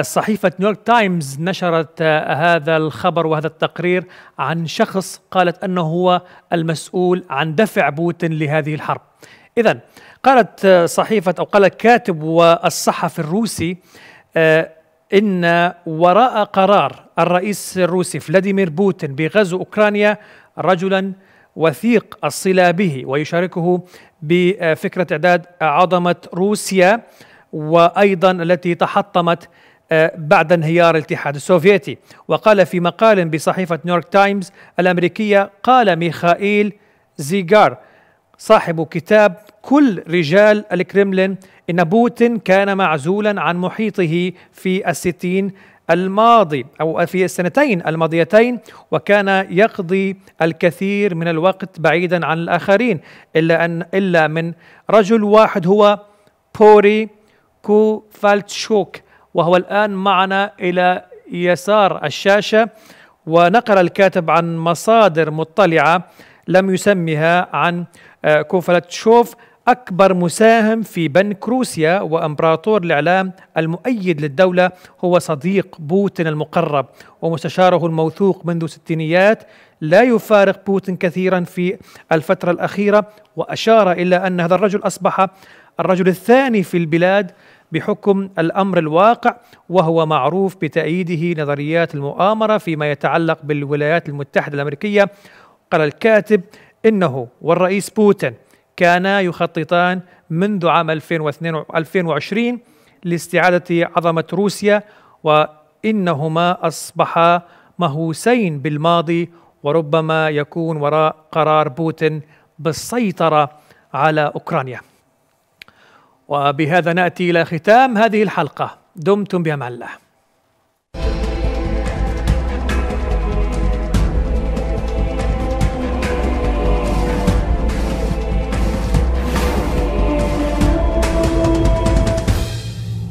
صحيفة نيويورك تايمز نشرت هذا الخبر وهذا التقرير عن شخص قالت أنه هو المسؤول عن دفع بوتين لهذه الحرب. إذن قالت صحيفة أو قال الكاتب والصحفي الروسي إن وراء قرار الرئيس الروسي فلاديمير بوتين بغزو أوكرانيا رجلا وثيق الصلة به ويشاركه بفكرة إعداد عظمة روسيا وأيضا التي تحطمت بعد انهيار الاتحاد السوفيتي. وقال في مقال بصحيفة نيويورك تايمز الأمريكية، قال ميخائيل زيجار صاحب كتاب كل رجال الكريملين إن بوتين كان معزولا عن محيطه في الستين الماضي أو في السنتين الماضيتين، وكان يقضي الكثير من الوقت بعيدا عن الآخرين إلا من رجل واحد هو بوري كوفالتشوك، وهو الآن معنا إلى يسار الشاشة. ونقل الكاتب عن مصادر مطلعة لم يسمها عن كوفالتشوف أكبر مساهم في بنك روسيا وإمبراطور الإعلام المؤيد للدولة، هو صديق بوتين المقرب ومستشاره الموثوق منذ الستينيات، لا يفارق بوتين كثيرا في الفترة الأخيرة. وأشار إلى أن هذا الرجل أصبح الرجل الثاني في البلاد بحكم الأمر الواقع، وهو معروف بتأييده نظريات المؤامرة فيما يتعلق بالولايات المتحدة الأمريكية. قال الكاتب إنه والرئيس بوتين كانا يخططان منذ عام 2022 لاستعادة عظمة روسيا، وإنهما أصبحا مهوسين بالماضي، وربما يكون وراء قرار بوتين بالسيطرة على أوكرانيا. وبهذا نأتي إلى ختام هذه الحلقة، دمتم بأمان الله.